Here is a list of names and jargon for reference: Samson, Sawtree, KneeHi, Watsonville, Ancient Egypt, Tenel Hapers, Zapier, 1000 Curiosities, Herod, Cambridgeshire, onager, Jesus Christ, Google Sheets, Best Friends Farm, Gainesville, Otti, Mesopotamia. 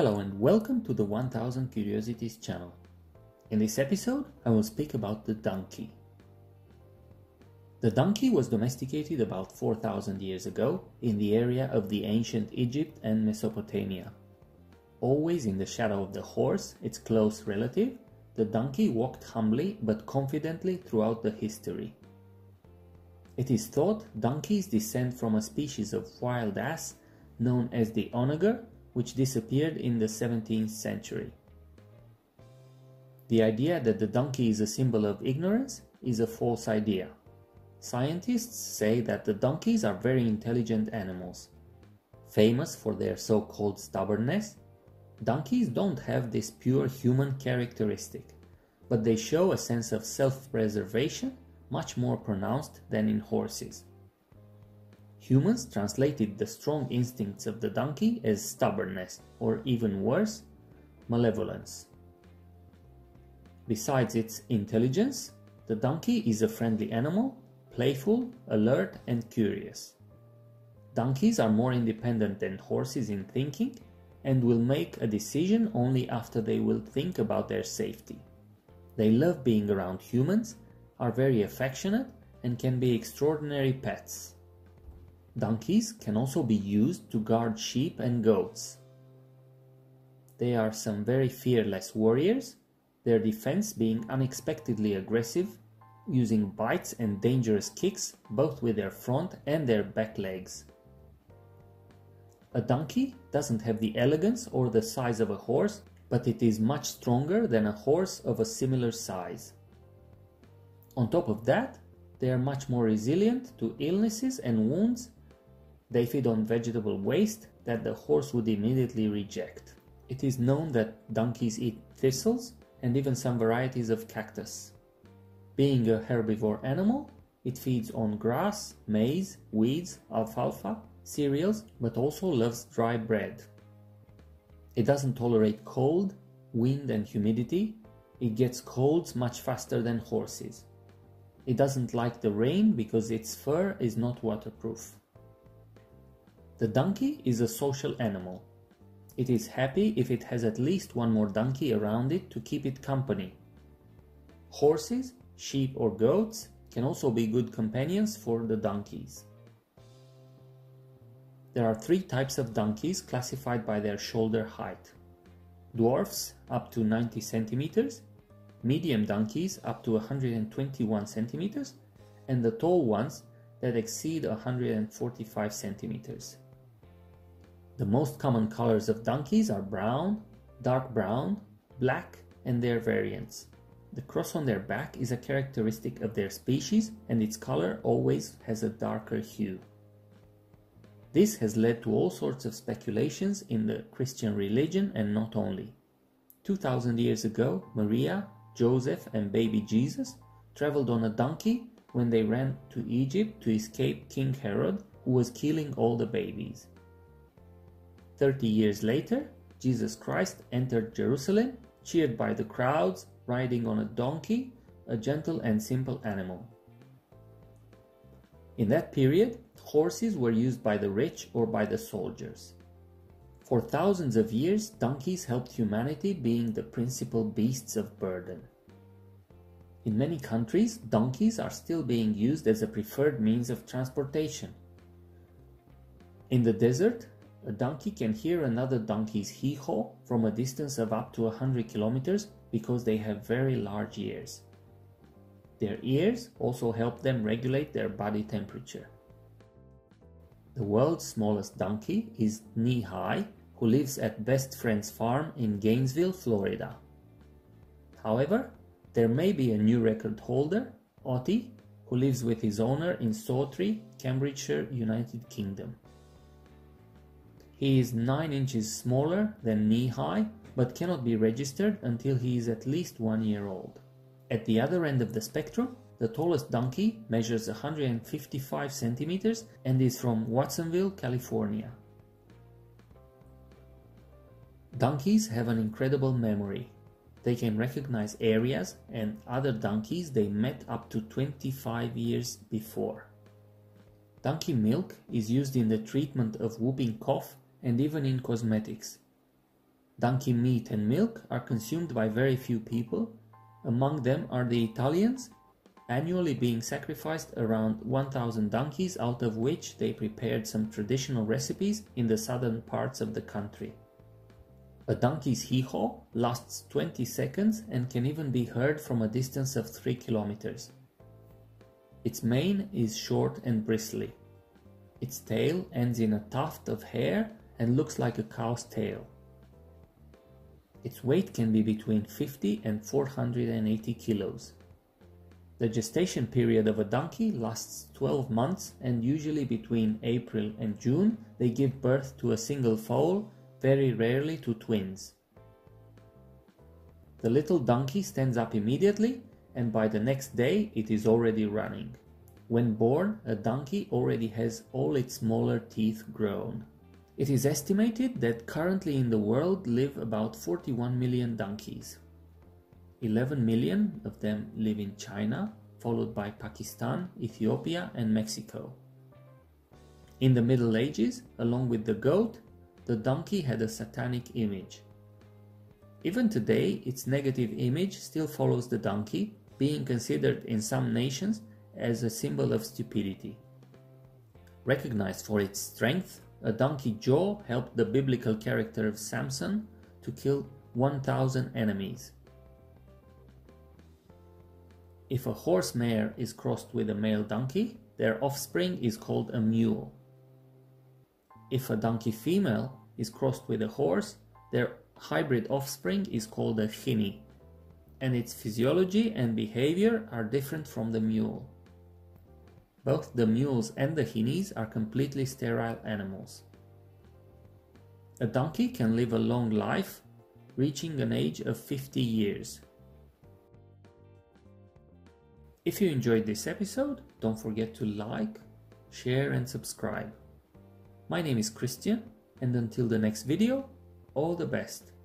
Hello and welcome to the 1000 Curiosities channel. In this episode, I will speak about the donkey. The donkey was domesticated about 4,000 years ago in the area of the ancient Egypt and Mesopotamia. Always in the shadow of the horse, its close relative, the donkey walked humbly but confidently throughout the history. It is thought donkeys descend from a species of wild ass known as the onager, which disappeared in the 17th century. The idea that the donkey is a symbol of ignorance is a false idea. Scientists say that the donkeys are very intelligent animals. Famous for their so-called stubbornness, donkeys don't have this pure human characteristic, but they show a sense of self-preservation much more pronounced than in horses. Humans translated the strong instincts of the donkey as stubbornness, or even worse, malevolence. Besides its intelligence, the donkey is a friendly animal, playful, alert, and curious. Donkeys are more independent than horses in thinking and will make a decision only after they will think about their safety. They love being around humans, are very affectionate, and can be extraordinary pets. Donkeys can also be used to guard sheep and goats. They are some very fearless warriors, their defense being unexpectedly aggressive, using bites and dangerous kicks both with their front and their back legs. A donkey doesn't have the elegance or the size of a horse, but it is much stronger than a horse of a similar size. On top of that, they are much more resilient to illnesses and wounds. They feed on vegetable waste that the horse would immediately reject. It is known that donkeys eat thistles and even some varieties of cactus. Being a herbivore animal, it feeds on grass, maize, weeds, alfalfa, cereals, but also loves dry bread. It doesn't tolerate cold, wind and humidity. It gets colds much faster than horses. It doesn't like the rain because its fur is not waterproof. The donkey is a social animal. It is happy if it has at least one more donkey around it to keep it company. Horses, sheep or goats can also be good companions for the donkeys. There are three types of donkeys classified by their shoulder height. Dwarfs up to 90 centimeters, medium donkeys up to 121 centimeters, and the tall ones that exceed 145 centimeters. The most common colors of donkeys are brown, dark brown, black, and their variants. The cross on their back is a characteristic of their species, and its color always has a darker hue. This has led to all sorts of speculations in the Christian religion, and not only. 2,000 years ago, Maria, Joseph and baby Jesus traveled on a donkey when they ran to Egypt to escape King Herod, who was killing all the babies. 30 years later, Jesus Christ entered Jerusalem, cheered by the crowds, riding on a donkey, a gentle and simple animal. In that period, horses were used by the rich or by the soldiers. For thousands of years, donkeys helped humanity, being the principal beasts of burden. In many countries, donkeys are still being used as a preferred means of transportation. In the desert, a donkey can hear another donkey's hee-haw from a distance of up to 100 kilometers because they have very large ears. Their ears also help them regulate their body temperature. The world's smallest donkey is KneeHi, who lives at Best Friends Farm in Gainesville, Florida. However, there may be a new record holder, Otti, who lives with his owner in Sawtree, Cambridgeshire, United Kingdom. He is 9 inches smaller than KneeHi, but cannot be registered until he is at least 1 year old. At the other end of the spectrum, the tallest donkey measures 155 centimeters and is from Watsonville, California. Donkeys have an incredible memory. They can recognize areas and other donkeys they met up to 25 years before. Donkey milk is used in the treatment of whooping cough and even in cosmetics. Donkey meat and milk are consumed by very few people. Among them are the Italians, annually being sacrificed around 1,000 donkeys, out of which they prepared some traditional recipes in the southern parts of the country. A donkey's hee-haw lasts 20 seconds and can even be heard from a distance of 3 kilometers. Its mane is short and bristly. Its tail ends in a tuft of hair and looks like a cow's tail. Its weight can be between 50 and 480 kilos. The gestation period of a donkey lasts 12 months, and usually between April and June they give birth to a single foal, very rarely to twins. The little donkey stands up immediately, and by the next day it is already running. When born, a donkey already has all its smaller teeth grown. It is estimated that currently in the world live about 41 million donkeys. 11 million of them live in China, followed by Pakistan, Ethiopia, and Mexico. In the Middle Ages, along with the goat, the donkey had a satanic image. Even today, its negative image still follows the donkey, being considered in some nations as a symbol of stupidity. Recognized for its strength, a donkey jaw helped the biblical character of Samson to kill 1,000 enemies. If a horse mare is crossed with a male donkey, their offspring is called a mule. If a donkey female is crossed with a horse, their hybrid offspring is called a guinea, and its physiology and behavior are different from the mule. Both the mules and the guineas are completely sterile animals. A donkey can live a long life, reaching an age of 50 years. If you enjoyed this episode, don't forget to like, share and subscribe. My name is Christian, and until the next video, all the best!